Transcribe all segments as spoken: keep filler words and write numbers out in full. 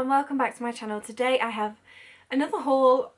and welcome back to my channel. Today I have another haul.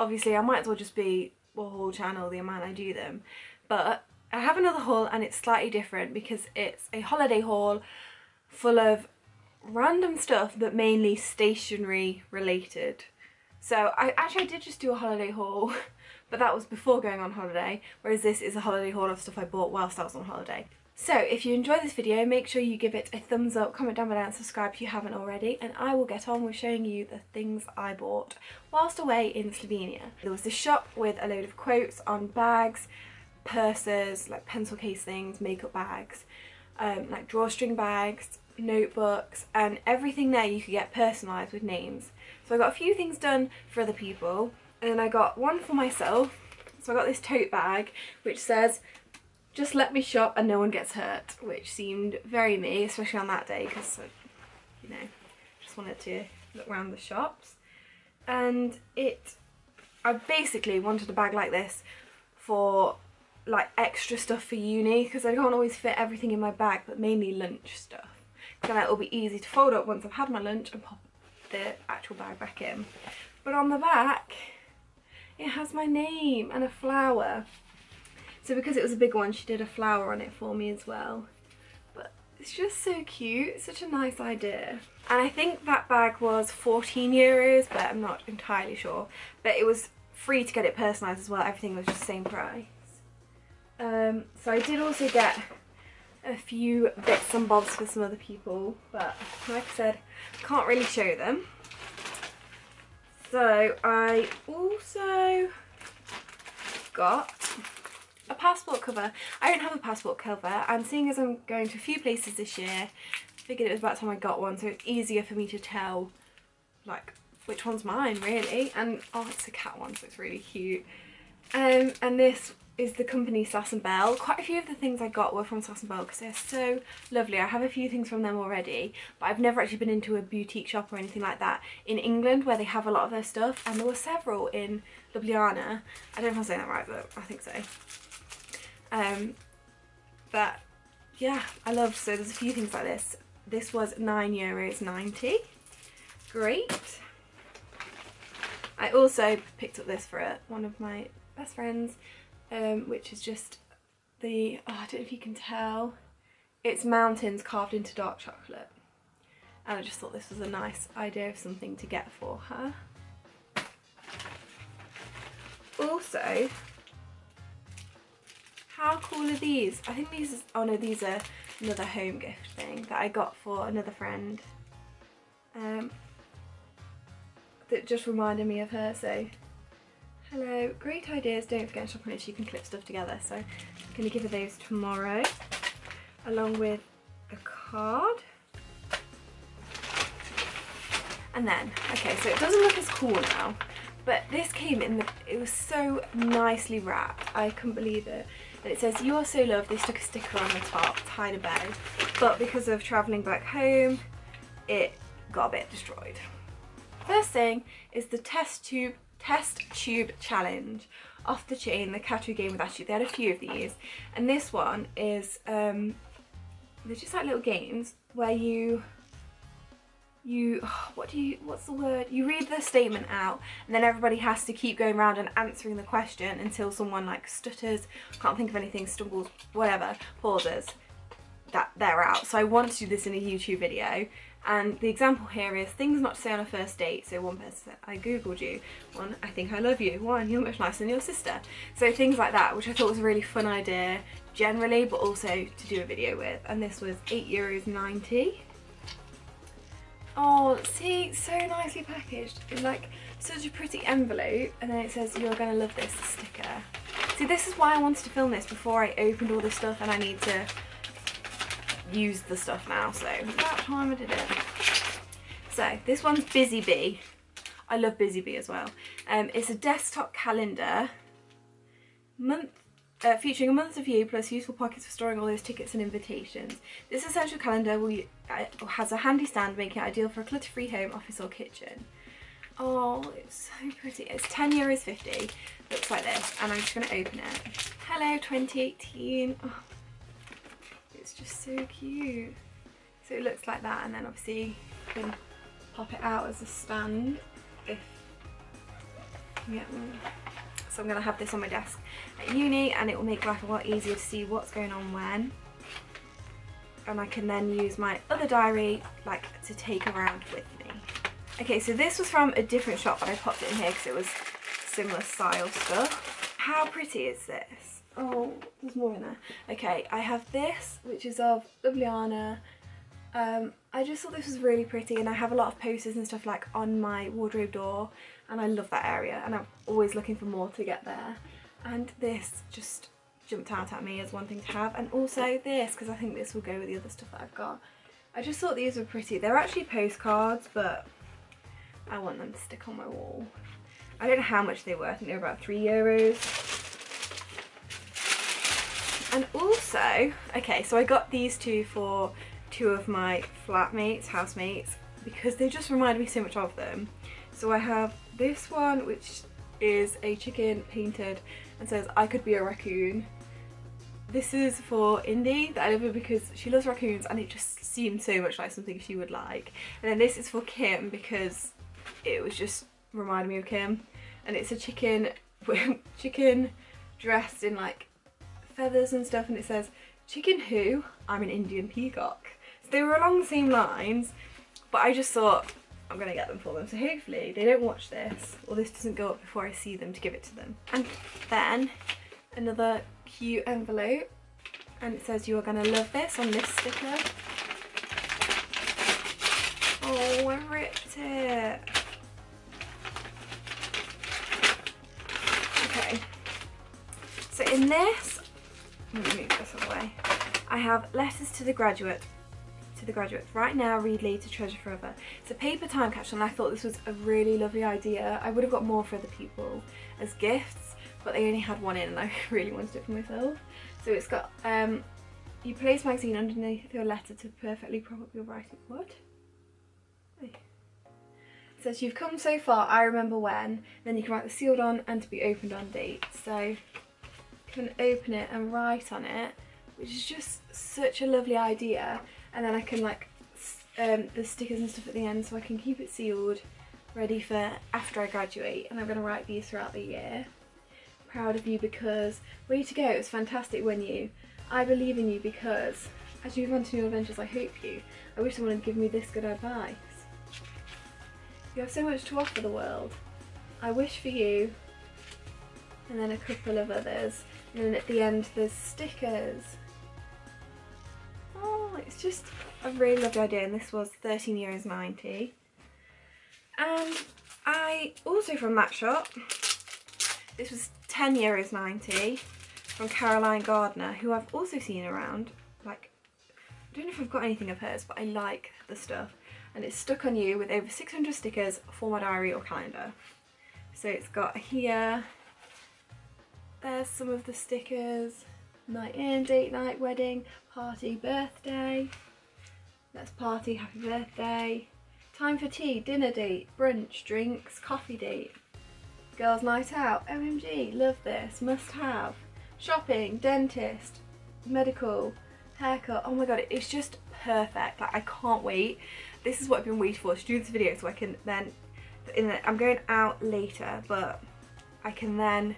Obviously I might as well just be a haul channel the amount I do them, but I have another haul and it's slightly different because it's a holiday haul full of random stuff but mainly stationery related. So I actually I did just do a holiday haul but that was before going on holiday, whereas this is a holiday haul of stuff I bought whilst I was on holiday. So if you enjoy this video, make sure you give it a thumbs up, comment down below and subscribe if you haven't already, and I will get on with showing you the things I bought whilst away in Slovenia. There was this shop with a load of quotes on bags, purses, like pencil case things, makeup bags, um, like drawstring bags, notebooks, and everything there you could get personalised with names. So I got a few things done for other people and then I got one for myself. So I got this tote bag which says "Just let me shop and no one gets hurt," which seemed very me, especially on that day because, you know, just wanted to look around the shops. And it, I basically wanted a bag like this for like extra stuff for uni because I can't always fit everything in my bag, but mainly lunch stuff. Then it'll be easy to fold up once I've had my lunch and pop the actual bag back in. But on the back, it has my name and a flower. So because it was a big one, she did a flower on it for me as well. But it's just so cute. It's such a nice idea. And I think that bag was fourteen euros, but I'm not entirely sure. But it was free to get it personalised as well. Everything was just the same price. Um, so I did also get a few bits and bobs for some other people. But like I said, can't really show them. So I also got a passport cover. I don't have a passport cover, and seeing as I'm going to a few places this year, I figured it was about time I got one, so it's easier for me to tell like which one's mine really. And oh, it's a cat one, so it's really cute. Um, and this is the company Sass and Belle. Quite a few of the things I got were from Sass and Belle because they're so lovely. I have a few things from them already, but I've never actually been into a boutique shop or anything like that in England where they have a lot of their stuff, and there were several in Ljubljana. I don't know if I'm saying that right, but I think so. Um, but yeah, I loved, so there's a few things like this. This was nine euros ninety. Great. I also picked up this for a, one of my best friends, um, which is just the, oh, I don't know if you can tell, it's mountains carved into dark chocolate. And I just thought this was a nice idea of something to get for her. Also, how cool are these? I think these, is, oh no, these are another home gift thing that I got for another friend. Um, that just reminded me of her, so hello, great ideas. Don't forget to shop on it so you can clip stuff together. So I'm gonna give her those tomorrow, along with a card. And then, okay, so it doesn't look as cool now, but this came in the, it was so nicely wrapped. I couldn't believe it. And it says, "You are so loved." They stuck a sticker on the top, tied a bow. But because of travelling back home, it got a bit destroyed. First thing is the test tube, test tube challenge. Off the chain, the category game with Ashley. They had a few of these. And this one is, um, they're just like little games where you, You, what do you, what's the word? You read the statement out and then everybody has to keep going around and answering the question until someone like stutters, can't think of anything, stumbles, whatever, pauses, that they're out. So I want to do this in a YouTube video. And the example here is things not to say on a first date. So one person said, "I googled you." One, "I think I love you." One, "You're much nicer than your sister." So things like that, which I thought was a really fun idea generally, but also to do a video with. And this was eight euros ninety. Oh, see, so nicely packaged in like such a pretty envelope, and then it says "You're gonna love this" sticker. See, this is why I wanted to film this before I opened all this stuff, and I need to use the stuff now, so it's about time I did it. So this one's Busy Bee. I love Busy Bee as well. Um, it's a desktop calendar month. Uh, featuring a month's view plus useful pockets for storing all those tickets and invitations. This essential calendar will, uh, has a handy stand, making it ideal for a clutter-free home, office or kitchen. Oh, it's so pretty. It's ten euros fifty. Looks like this, and I'm just going to open it. Hello twenty eighteen. Oh, it's just so cute. So it looks like that, and then obviously you can pop it out as a stand if I can get one. So I'm going to have this on my desk at uni and it will make life a lot easier to see what's going on when. And I can then use my other diary like to take around with me. Okay, so this was from a different shop but I popped it in here because it was similar style stuff. How pretty is this? Oh, there's more in there. Okay, I have this, which is of Ljubljana. Um, I just thought this was really pretty and I have a lot of posters and stuff like on my wardrobe door and I love that area and I'm always looking for more to get there. And this just jumped out at me as one thing to have, and also this because I think this will go with the other stuff that I've got. I just thought these were pretty. They're actually postcards but I want them to stick on my wall. I don't know how much they were, I think they were about three euros. And also, okay, so I got these two for two of my flatmates, housemates, because they just remind me so much of them. So I have this one which is a chicken painted and says I could be a raccoon. This is for Indy that I live with because she loves raccoons and it just seemed so much like something she would like. And then this is for Kim because it was just reminded me of Kim, and it's a chicken chicken dressed in like feathers and stuff and it says chicken who? I'm an Indian peacock. So they were along the same lines, but I just thought I'm gonna get them for them, so hopefully they don't watch this or this doesn't go up before I see them to give it to them. And then another cute envelope and it says you are gonna love this on this sticker. Oh, I ripped it. Okay, so in this, I'm gonna move this away. I have letters to the graduate, to the graduates. Right now, read later, treasure forever. It's a paper time capsule, and I thought this was a really lovely idea. I would have got more for other people as gifts, but they only had one in, and I really wanted it for myself. So it's got um, you place magazine underneath your letter to perfectly prop up your writing. What? It says you've come so far. I remember when. Then you can write the sealed on and to be opened on date. So. Can open it and write on it, which is just such a lovely idea, and then I can like um, the stickers and stuff at the end, so I can keep it sealed ready for after I graduate. And I'm going to write these throughout the year. Proud of you because way to go, it was fantastic when you, I believe in you because as you move on to new adventures I hope you, I wish someone had given me this good advice. You have so much to offer the world, I wish for you, and then a couple of others. And then at the end there's stickers. Oh, it's just a really lovely idea, and this was thirteen euros ninety. And I also from that shop, this was ten euros ninety from Caroline Gardner, who I've also seen around. Like, I don't know if I've got anything of hers, but I like the stuff. And it's stuck on you with over six hundred stickers for my diary or calendar. So it's got here, there's some of the stickers. Night in, date night, wedding, party, birthday. Let's party, happy birthday. Time for tea, dinner date, brunch, drinks, coffee date. Girls night out, O M G, love this, must have. Shopping, dentist, medical, haircut. Oh my god, it's just perfect. Like, I can't wait. This is what I've been waiting for, to do this video so I can then, in the, I'm going out later, but I can then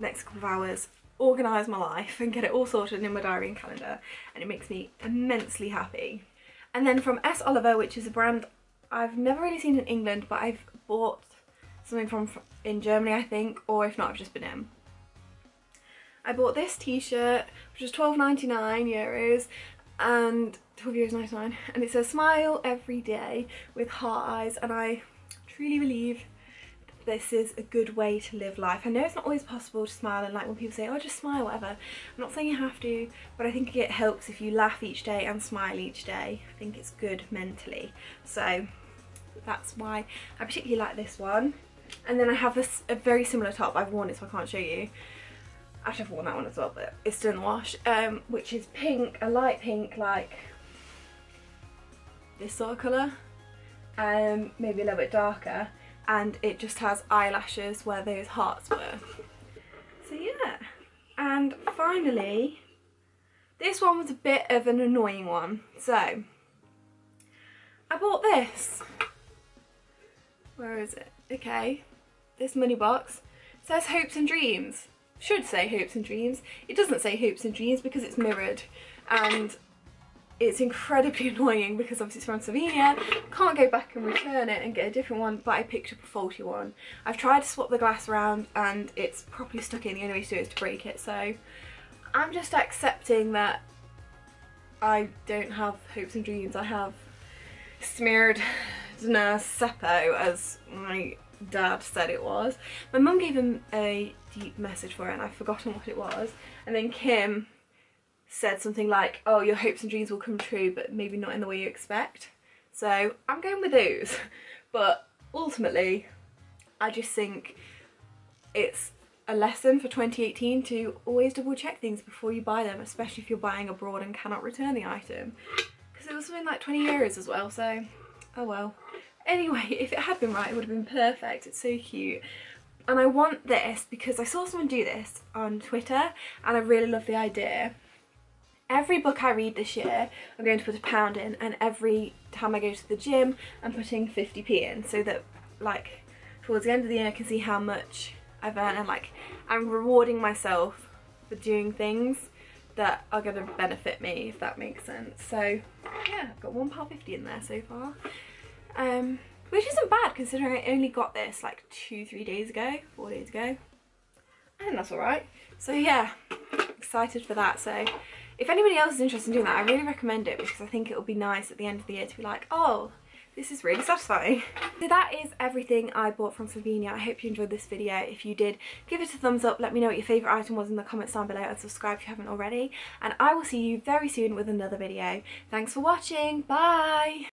next couple of hours organise my life and get it all sorted in my diary and calendar, and it makes me immensely happy. And then from S Oliver, which is a brand I've never really seen in England, but I've bought something from in Germany I think, or if not I've just been in. I bought this t-shirt which was twelve ninety-nine euros and twelve euros ninety-nine, and it says smile every day with heart eyes, and I truly believe this is a good way to live life. I know it's not always possible to smile, and like when people say, oh just smile, whatever, I'm not saying you have to, but I think it helps if you laugh each day and smile each day. I think it's good mentally. So that's why I particularly like this one. And then I have this, a very similar top, I've worn it so I can't show you. I should have worn that one as well, but it's still in the wash, um, which is pink, a light pink, like this sort of colour, um, maybe a little bit darker. And it just has eyelashes where those hearts were. So yeah. And finally, this one was a bit of an annoying one. So I bought this. Where is it? Okay, this money box says hopes and dreams. Should say hopes and dreams. It doesn't say hopes and dreams because it's mirrored, and it's incredibly annoying because obviously it's from Slovenia. Can't go back and return it and get a different one, but I picked up a faulty one. I've tried to swap the glass around and it's properly stuck in. The only way to do it is to break it, so I'm just accepting that I don't have hopes and dreams. I have smeared Seppo, as my dad said it was. My mum gave him a deep message for it and I've forgotten what it was, and then Kim said something like, oh, your hopes and dreams will come true, but maybe not in the way you expect. So I'm going with those, but ultimately I just think it's a lesson for twenty eighteen to always double check things before you buy them, especially if you're buying abroad and cannot return the item, because it was something like twenty euros as well. So oh well. Anyway, if it had been right, it would have been perfect. It's so cute. And I want this because I saw someone do this on Twitter and I really love the idea. Every book I read this year, I'm going to put a pound in, and every time I go to the gym, I'm putting fifty p in, so that like towards the end of the year I can see how much I've earned, and like I'm rewarding myself for doing things that are going to benefit me, if that makes sense. So yeah, I've got one pound fifty in there so far. Um, which isn't bad considering I only got this like two, three days ago, four days ago. I think that's alright. So yeah, excited for that. So if anybody else is interested in doing that, I really recommend it because I think it'll be nice at the end of the year to be like, oh, this is really satisfying. So that is everything I bought from Slovenia. I hope you enjoyed this video. If you did, give it a thumbs up. Let me know what your favourite item was in the comments down below, and subscribe if you haven't already. And I will see you very soon with another video. Thanks for watching. Bye.